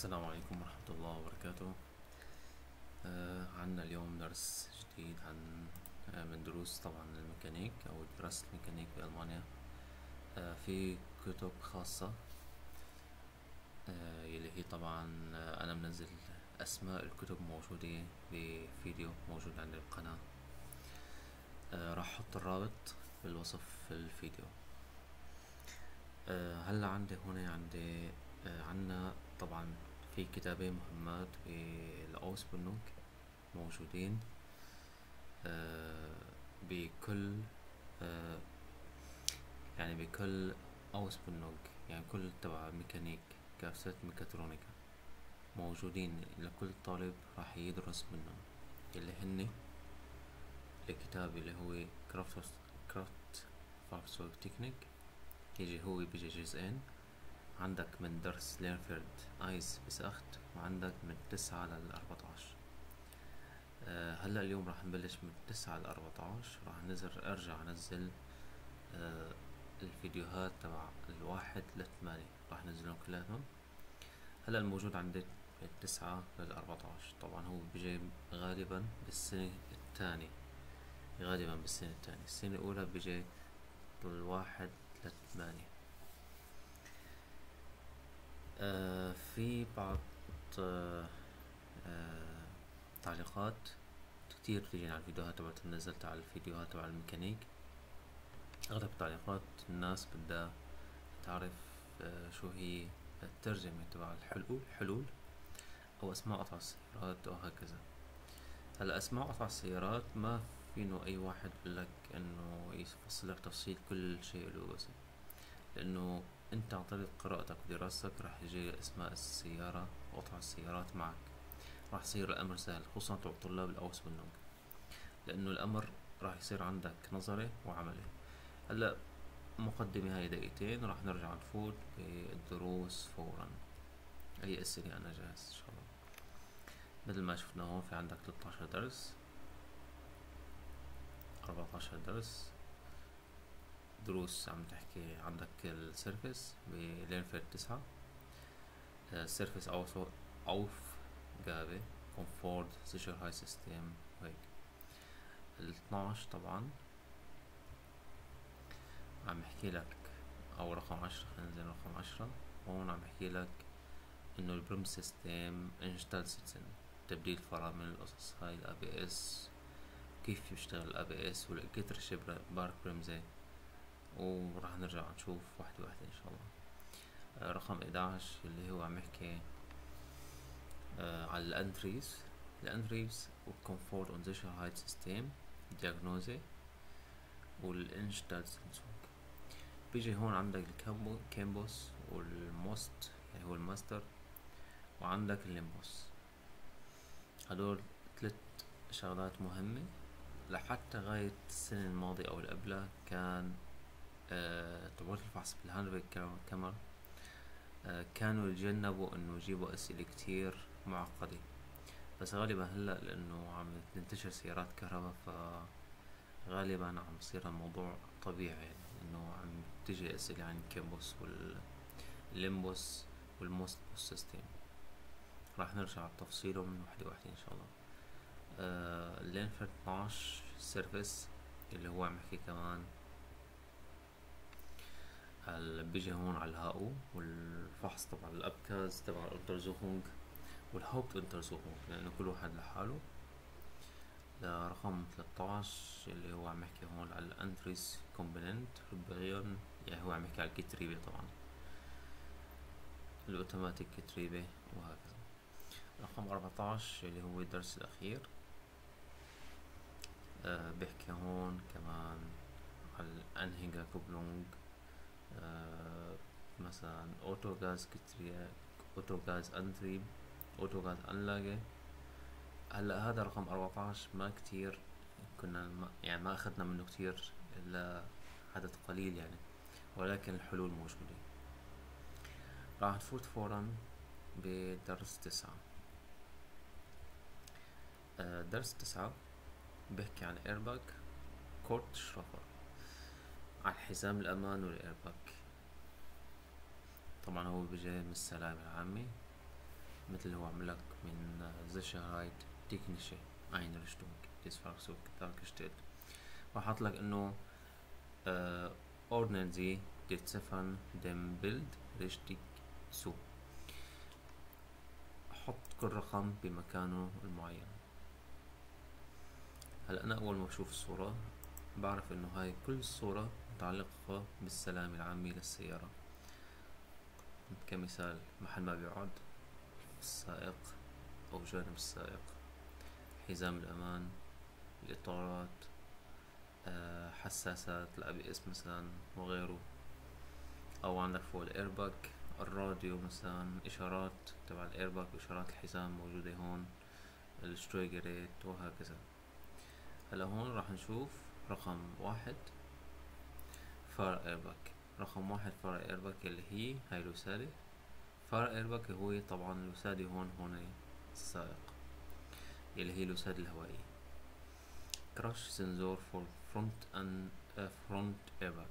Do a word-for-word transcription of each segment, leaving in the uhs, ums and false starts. السلام عليكم ورحمة الله وبركاته. آه عنا اليوم درس جديد عن آه من دروس طبعا الميكانيك أو دراسة الميكانيك بألمانيا. آه في كتب خاصة آه اللي هي طبعا آه أنا منزل أسماء الكتب موجودة بفيديو موجود عند القناة. آه راح أحط الرابط بالوصف في الفيديو. آه هلا عندي هنا عندي آه عنا طبعا في كتابين مهمات بالأوسبيلدونج موجودين آه بكل آه يعني بكل أوسبيلدونج، يعني كل تبع ميكانيك كافزات ميكاترونيكا موجودين لكل طالب راح يدرس منهم، اللي هن الكتاب اللي هو كرافت كرافت فارسوك تكنيك، يجي هو بيجي جزئين، عندك من درس ليرفيرد ايس بس اخت، وعندك من تسعة للأربعتعش. أه هلا اليوم راح نبلش من تسعة للأربعتعش، راح نزر ارجع انزل أه الفيديوهات تبع الواحد لثمانية، راح نزلهم كلهم. هلا الموجود عندي التسعة للأربعتعش، طبعا هو بيجي غالبا بالسنة الثانية، غالبا بالسنة الثانية، السنة الأولى بيجي الواحد لثمانية. آه في بعض آه آه تعليقات كتير تجيني على الفيديوهات تبعت اللي نزلت على الفيديوهات تبع الميكانيك، اغلب تعليقات الناس بدها تعرف آه شو هي الترجمة تبع الحلول حلول او اسماء قطع السيارات وهكذا. هلا اسماء قطع السيارات ما فينو اي واحد يقول لك انه يفصل لك تفصيل كل شيء له، بس لانه انت عن طريق قراءتك ودراستك راح يجي اسماء السيارة وقطع السيارات معك، راح يصير الامر سهل خصوصا تبع طلاب الاوسبيلدونج، لانه الامر راح يصير عندك نظري وعملي. هلا مقدمة هاي دقيقتين، راح نرجع نفوت بالدروس فورا. اي اسئلة انا جاهز ان شاء الله. مثل ما شفنا هون في عندك ثلاثة عشر درس، أربعة عشر درس، دروس عم تحكي عندك السيرفيس بلينفير تسعة، السيرفيس اوسو اوف جابي كومفورد سيشر هاي سيستم هيك. الاثناعش طبعا عم يحكي لك، او رقم عشرة، خلينا ننزل رقم عشرة. هون عم يحكي لك انه البرم سيستم انشتال سيستم، تبديل فرامل، القصص هاي، الاي بي اس، كيف يشتغل الاي بي اس والكترشي بارك برمزي، وراح نرجع نشوف واحدة واحدة ان شاء الله. آه رقم إحدى عشر اللي هو عم يحكي آه على الانتريز، الانتريز والكومفورت اون زيشر هايت سيستم، دياغنوزي والانشتال سنسور. بيجي هون عندك الكامبوس والموست اللي هو الماستر، وعندك الليمبوس. هدول ثلاث شغلات مهمة، لحتى غاية السنة الماضية أو اللي قبلها كان آه، تبعت الفحص بالهاندبريك كاميرا آه، كانوا يتجنبوا انه يجيبوا اسئلة كتير معقدة، بس غالبا هلا لانه عم تنتشر سيارات كهرباء فغالبا عم بصير الموضوع طبيعي، يعني انه عم تجي اسئلة عن الكامبوس والليمبوس والموست بوس سيستم. راح نرجع لتفصيلهم وحدة وحدة ان شاء الله. آه، لينفر اثناعش سيرفيس اللي هو عم يحكي كمان بيجي هون على الهاو والفحص طبعا الابكاز تبع الانترزوخونج والهوبت انترزوخونج، لانه كل واحد لحاله. لرقم ثلاثة عشر اللي هو عم يحكي هون على الانتريس كومبوننت ربغيون، يعني هو عم يحكي على الكتريبه طبعا الاوتوماتيك كتريبه وهكذا. رقم أربعة عشر اللي هو الدرس الاخير آه بيحكي هون كمان على الانهينجا كوبلونج، آه مثلا اوتوغاز كتريا، اوتوغاز انتريب، اوتوغاز انلاجه. هلا هذا رقم أربعة عشر ما كتير كنا ما يعني ما اخذنا منه كتير الا عدد قليل يعني، ولكن الحلول موجوده. راح نفوت فورا بدرس تسعة. آه درس تسعة بيحكي عن ايرباك كورت شرفر، على حزام الأمان والإيرباك، طبعا هو بيجي من السلامة العامة. مثل هو عملك من زشرايت تكنيشي اينرشتونج تسفرسوك تاركشتيل، وحط لك انه اه ordnen Sie Ziffern dem Bild richtig zu. حط كل رقم بمكانه المعين. هلا انا اول ما بشوف الصورة بعرف انه هاي كل الصورة متعلقة بالسلامة العامة للسيارة، كمثال محل ما بيقعد السائق او جانب السائق، حزام الامان، الاطارات، أه حساسات الاي بي اس مثلا وغيره، او عندك فوق الايرباك الراديو مثلا، اشارات تبع الايرباك واشارات الحزام موجودة هون، الشتويجريت وهكذا. هلا هون راح نشوف رقم واحد فار ايرباك، رقم واحد فار ايرباك اللي هي هاي الوسادة، فار ايرباك هو طبعا الوسادة هون هون السائق اللي هي الوسادة الهوائية. كراش سنسور فور فرونت اند فرونت ايرباك،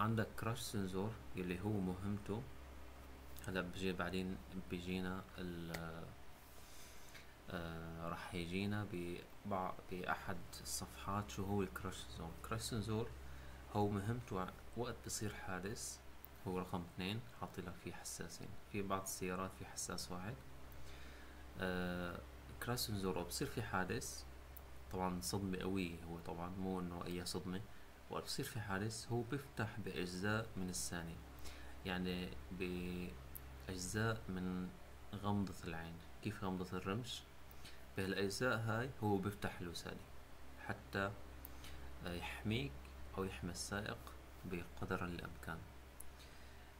عندك كراش سنسور اللي هو مهمته، هلا بيجي بعدين بيجينا ال آه راح يجينا بأحد الصفحات شو هو الكراش سنسور. الكراش سنسور هو مهمته وقت بصير حادث، هو رقم اثنين، حاطي لك فيه حساسين، في بعض السيارات في حساس واحد. آه الكراش سنسور وقت بصير في حادث، طبعا صدمة قوية، هو طبعا مو انه اي صدمة، وقت بصير في حادث هو بيفتح بأجزاء من الثانية، يعني بأجزاء من غمضة العين، كيف غمضة الرمش، بهالاجزاء هاي هو بيفتح الوسادة حتى يحميك او يحمي السائق بقدر الامكان.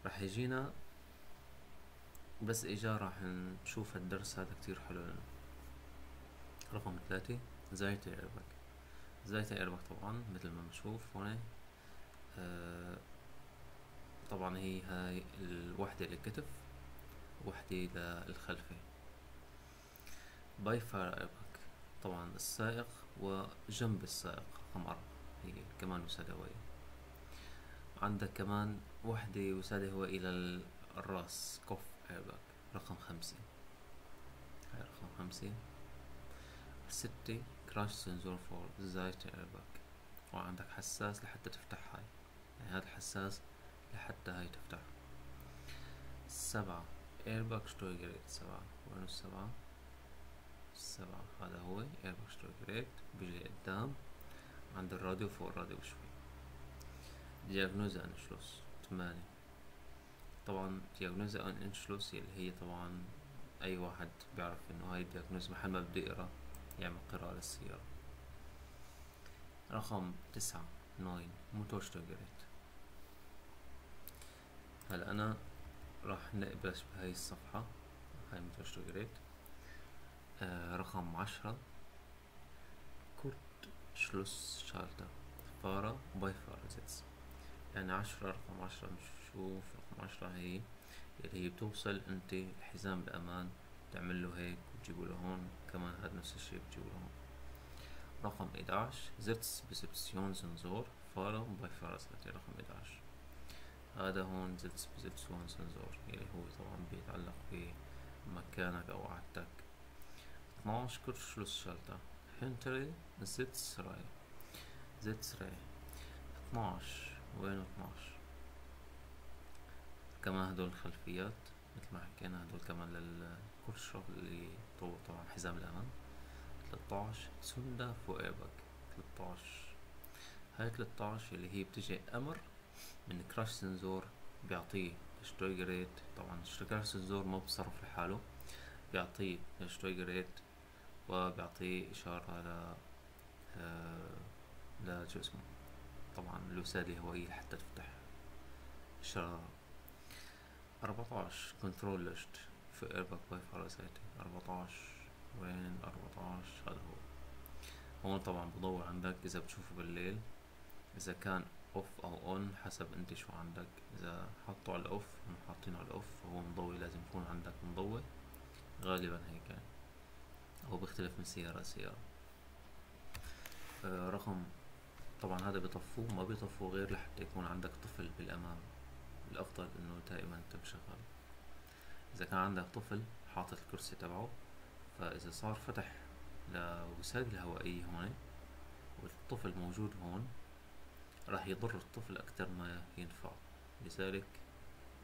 راح يجينا بس اجا راح نشوف الدرس هذا كتير حلو لنا. رقم ثلاثة زايت ايرباك، زايت ايرباك طبعا مثل ما بنشوف هون، آه طبعا هي هاي الوحدة للكتف وحدة للخلفة. باي فار ايرباك طبعا السائق وجنب السائق، رقم أربعة هي كمان وسادة هوائية. عندك كمان وحدة وسادة هوائية للراس كوف ايرباك، رقم خمسة هاي رقم خمسة. ستة كراش سنسور فور زايت ايرباك، وعندك حساس لحتى تفتح هاي، يعني هذا الحساس لحتى هاي تفتح. سبعة ايرباك شتويجريت، سبعة وينو السبعة؟ السبعة هذا هو ايرباك شتويجريت، بيجي قدام عند الراديو فوق الراديو بشوي. دياغنوزا انشلوس ثمانية، طبعا دياغنوزا انشلوس اللي هي طبعا اي واحد بيعرف انه هاي دياغنوزا، محل ما بده يقرا يعمل قراءة للسيارة. رقم تسعة ناين موتورشتوجريت، هلا أنا راح نقبلش بهاي الصفحة، هاي موتورشتوجريت. آه رقم عشرة كورت شلوس شالتا، فارة باي فارزيتس، يعني عشرة رقم عشرة بنشوف رقم عشرة هي اللي هي بتوصل انت الحزام الأمان تعمل له هيك وتجيبوا له هون، كمان هذا نفس الشيء بتجيبوا له هون. رقم إحدى عشر زرتس بسبسيون سنزور فارا باي فارزات، رقم إحدى عشر هذا هون زرتس بسبسيون سنزور اللي هو طبعا بيتعلق بمكانك أو عادتك. اثني عشر كرشلوس شالتا هنتري زتس راي، زتس راي اثني عشر وين اثني عشر، كمان هدول الخلفيات مثل ما حكينا، هدول كمان للكورشة اللي طوى طبعا حزام الأمان. ثلاثة عشر سوندا فوق ايرباك، ثلاثة عشر هاي ثلاثة عشر اللي هي بتجي أمر من كراش سنزور بيعطيه شتويجريت، طبعا كراش سنزور ما بتصرف لحاله، بيعطيه شتويجريت وبيعطيه إشارة ل ل شو اسمه طبعا الوسادة الهوائية حتى تفتح إشارة. أربعة عشر كنترول لشت في ايرباك باي فاراسايتي، أربعة عشر وين أربعة عشر هذا هو. هون طبعا بدور عندك اذا بتشوفه بالليل، اذا كان اوف او اون حسب انت شو عندك، اذا حطوا على الاوف حاطينه على الاوف فهو مضوي، لازم يكون عندك مضوي غالبا هيك يعني، هو بيختلف من سيارة لسيارة. آه رقم طبعا هذا بيطفوه، ما بيطفوه غير لحتى يكون عندك طفل بالامام، الأفضل إنه دائما تبقى شغال، إذا كان عندك طفل حاطط الكرسي تبعه، فاذا صار فتح لوسائل الهوائية هون والطفل موجود هون راح يضر الطفل اكثر ما ينفع. لذلك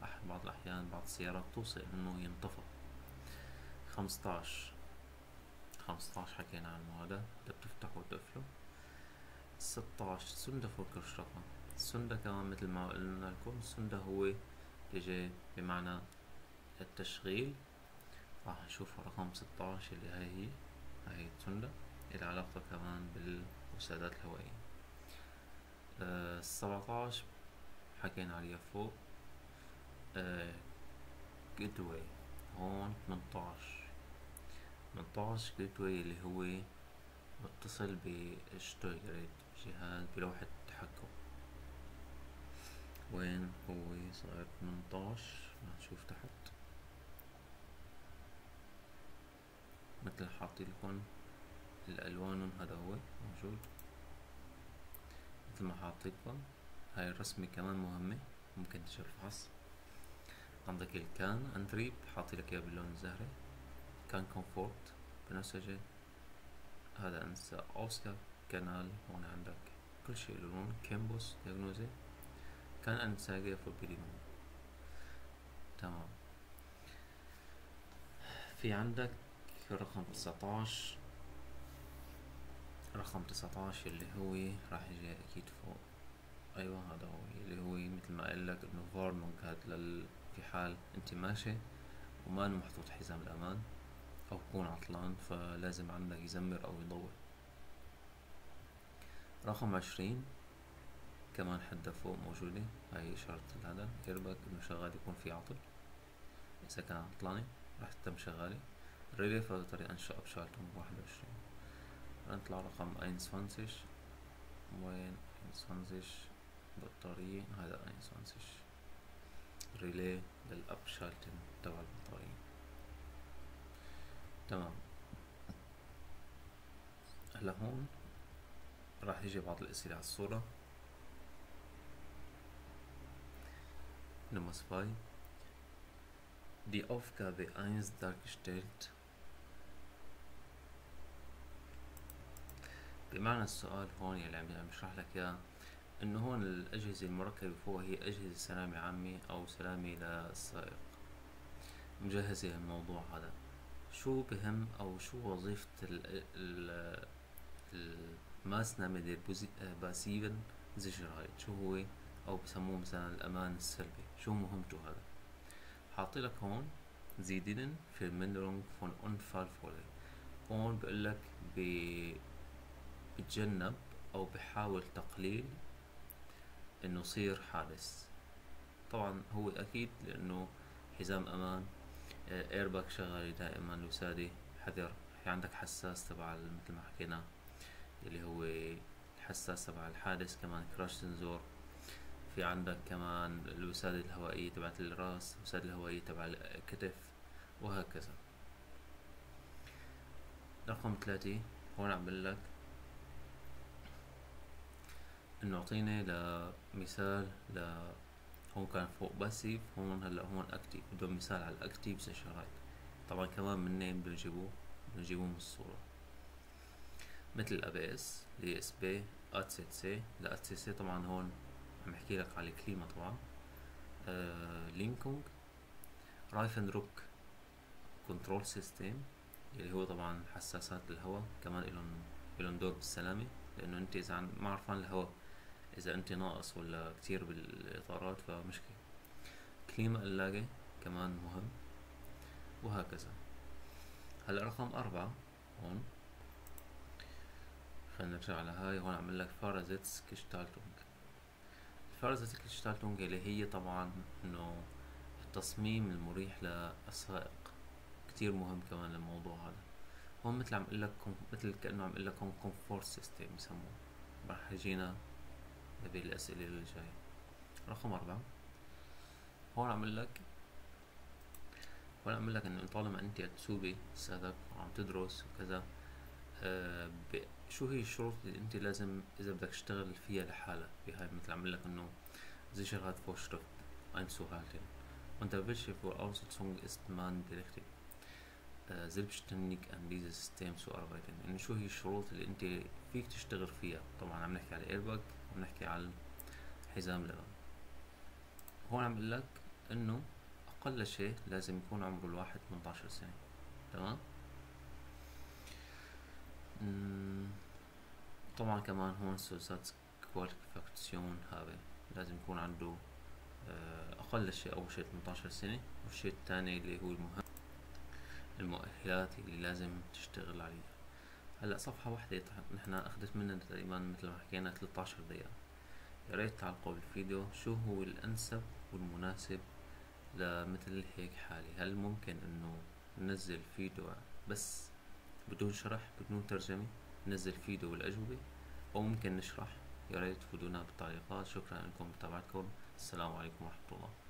احد بعض الاحيان بعض السيارات توصل انه ينطفى. خمستاش خمستاش حكينا عنه، هذا اللي بتفتحه وتقفله. ستاش سندا فولكر شرطة. السندا كمان مثل ما قلنا لكم، السندا هو تجي بمعنى التشغيل. راح نشوف رقم ستاش اللي هاي هي هاي السندا اللي علاقتها كمان بالوسادات الهوائية. أه سبعتاش حكينا عليها فوق. أه جيتواي هون. تمنتاش تمنتاش جيتواي اللي هو متصل بالشتويجريد، جهاز بلوحة التحكم. وين هو صار تمنتاش؟ هنشوف تحت مثل حاطيلكن الألوانهم، هذا هو موجود مثل ما حاطيلكن. هاي الرسمة كمان مهمة ممكن تشوف الفحص. عندك الكان انتريب حاطيلك اياه باللون الزهري، كان كومفورت بنفسجي، هذا انسى اوسكار كانال. هون عندك كل شيء لون كيمبوس دياغنوزي كان انساجي فوبيديمون. تمام. في عندك رقم تسعتاش. رقم تسعتاش اللي هو راح يجي اكيد فوق. ايوه هذا هو اللي هو مثل ما قال لك انه فارنونج، هذا لل في حال انت ماشي وما محطوط حزام الامان او تكون عطلان، فلازم عندك يزمر او يضوي. رقم عشرين كمان حدها فوق موجودة، هاي اشارة هذا ايرباك انه شغال يكون في عطل، اذا كان عطلانة راح تتم شغالة. ريلي فلتر انشا بشالتهم واحد وعشرين. نطلع رقم اينسوانزيش. وين اينسوانزيش؟ بطارية. هذا اينسوانزيش ريلي للأبشالتن تبع البطارية. تمام. هلا هون راح يجي بعض الأسئلة على الصورة. Nummer zwei. Die Aufgabe eins dargestellt. بمعنى السؤال هون يلي عم بشرح لك اياه انه هون الأجهزة المركبة فوق هي أجهزة سلامة عامة أو سلامة للسائق مجهزة للموضوع هذا. شو بهم أو شو وظيفة ال الماسنامة ديال باسيفن زيشيرهايد؟ شو هو أو بسموه مثلا الأمان السلبي، شو مهمته هذا؟ حاطيلك هون زي دينن في مندرونج فون أونفال فولي. هون بقلك بتجنب أو بحاول تقليل إنه يصير حادث. طبعا هو أكيد لأنه حزام أمان، ايرباك شغالة دائما، الوسادة حذر، عندك حساس تبع مثل ما حكينا اللي هو الحساس تبع الحادث، كمان كراش سنسور، في عندك كمان الوسادة الهوائية تبعت الراس، الوسادة الهوائية تبع الكتف، وهكذا. رقم ثلاثة هون عم بقول لك انه اعطيني لمثال ل هون كان فوق باسيف، هون هلا هون اكتيف، بدهم مثال على الاكتيف زيشيرهايد. طبعا كمان منين بدهم يجيبوه؟ بدهم يجيبوه من الصورة، مثل ال إيه بي إس، ال إي إس بي، إيه تي سي سي، ال إيه تي سي سي طبعا هون عم احكي لك على كليما طبعا. آه لينكونج، رايفن روك كنترول سيستم اللي هو طبعا حساسات الهواء كمان إلهم إلهم دور بالسلامة، لأنه أنت إذا ما عرفان الهواء إذا أنت ناقص ولا كتير بالإطارات فمشكلة. كليما قلاقة كمان مهم، وهكذا. هلا رقم أربعة هون خلينا نرجع على هاي. هون عم لك فارزيتس كشتالتونج. الفارزيتس كشتالتونج اللي هي طبعا إنه التصميم المريح للسائق، كتير مهم كمان للموضوع هذا. هون مثل عم اقول لك مثل كأنه عم اقول لك هون كومفورت سيستم بسموه، راح يجينا بالأسئلة اللي جاية. رقم أربعة هون عم اقول لك هون عم اقول لك إنه طالما أنت تسوقي سادك وعم تدرس وكذا، آه شو هي الشروط اللي أنت لازم إذا بدك تشتغل فيها لحالك بهاي. مثل عم اقول لك إنه Sicherheit vor Schrift einzuhalten und der Willschirm vor Aussetzung ist man berechtigt. selbstständig an dieses System zu arbeiten. يعني شو هي الشروط اللي انت فيك تشتغل فيها. طبعا عم نحكي على الايرباك، عم نحكي على الحزام الامامي. هون عم بقول لك انه اقل شيء لازم يكون عمره الواحد ثمانية عشر سنة، تمام. طبعا كمان هون سوسات كواليفيكاسيون هابه، لازم يكون عنده اقل شيء اول شيء ثمانية عشر سنة. والشيء الثاني اللي هو المهم المؤهلات اللي لازم تشتغل عليها. هلا صفحة واحدة نحن اخذت مننا تقريبا مثل ما حكينا ثلاثة عشر دقيقة. يا ريت تعلقوا بالفيديو شو هو الانسب والمناسب لمثل هيك حالي. هل ممكن انه ننزل فيديو بس بدون شرح بدون ترجمة، ننزل فيديو والاجوبة، او ممكن نشرح؟ يا ريت تفيدونا بالتعليقات. شكرا لكم لمتابعتكم، السلام عليكم ورحمة الله.